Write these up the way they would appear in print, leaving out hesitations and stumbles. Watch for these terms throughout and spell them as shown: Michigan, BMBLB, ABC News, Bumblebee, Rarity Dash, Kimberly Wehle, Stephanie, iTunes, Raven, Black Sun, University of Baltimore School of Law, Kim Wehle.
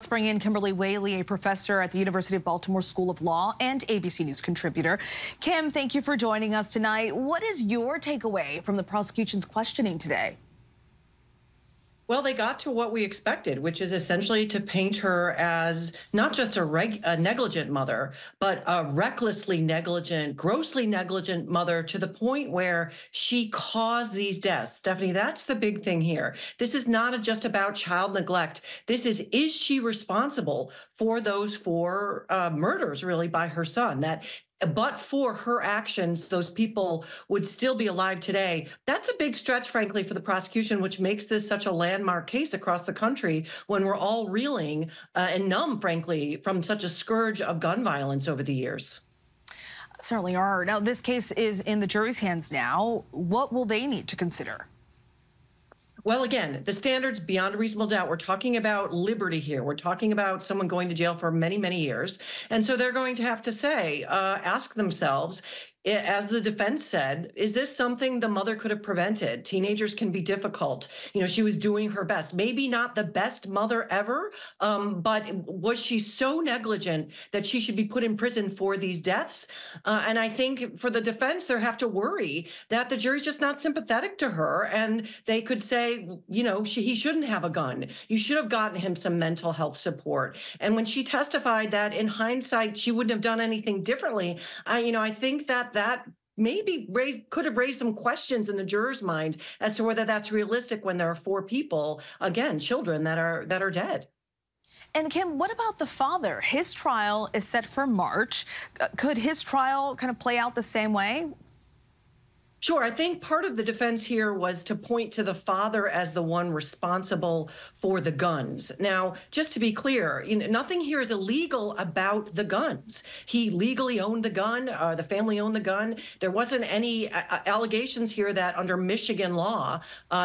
Let's bring in Kimberly Wehle, a professor at the University of Baltimore School of Law and ABC News contributor. Kim, thank you for joining us tonight. What is your takeaway from the prosecution's questioning today? Well, they got to what we expected, which is essentially to paint her as not just a negligent mother, but a recklessly negligent, grossly negligent mother to the point where she caused these deaths. Stephanie, that's the big thing here. This is not just about child neglect. This is she responsible for those four murders, really, by her son? But for her actions, those people would still be alive today. That's a big stretch, frankly, for the prosecution, which makes this such a landmark case across the country when we're all reeling and numb, frankly, from such a scourge of gun violence over the years. Certainly are. Now, this case is in the jury's hands now. What will they need to consider? Well, again, the standards beyond a reasonable doubt. We're talking about liberty here. We're talking about someone going to jail for many, many years. And so they're going to have to say, ask themselves, as the defense said, is this something the mother could have prevented? Teenagers can be difficult. You know, she was doing her best. Maybe not the best mother ever, but was she so negligent that she should be put in prison for these deaths? And I think for the defense, they have to worry that the jury's just not sympathetic to her. And they could say, you know, he shouldn't have a gun. You should have gotten him some mental health support. And when she testified that in hindsight, she wouldn't have done anything differently, I think that maybe could have raised some questions in the jurors' mind as to whether that's realistic when there are four people, again, children, that are dead. And Kim, what about the father? His trial is set for March. Could his trial kind of play out the same way? Sure. I think part of the defense here was to point to the father as the one responsible for the guns. Now, just to be clear, nothing here is illegal about the guns. He legally owned the gun. The family owned the gun. There wasn't any allegations here that under Michigan law,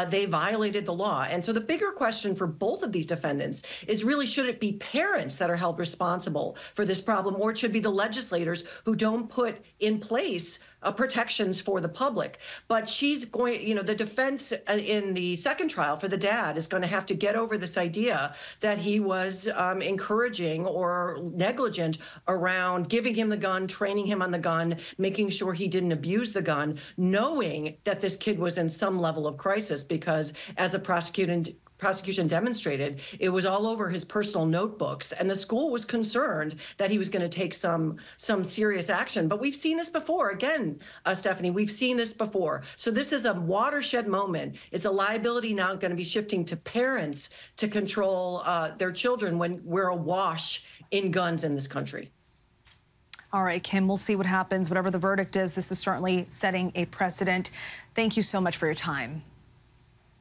they violated the law. And so the bigger question for both of these defendants is really, should it be parents that are held responsible for this problem, or it should be the legislators who don't put in place protections for the public? But the defense in the second trial for the dad is going to have to get over this idea that he was encouraging or negligent around giving him the gun, training him on the gun, making sure he didn't abuse the gun, knowing that this kid was in some level of crisis, because as a prosecution demonstrated, it was all over his personal notebooks, and the school was concerned that he was going to take some serious action. But we've seen this before. Again, Stephanie, we've seen this before. So this is a watershed moment. Is the liability now going to be shifting to parents to control their children when we're awash in guns in this country? All right, Kim, we'll see what happens. Whatever the verdict is, this is certainly setting a precedent. Thank you so much for your time.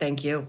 Thank you.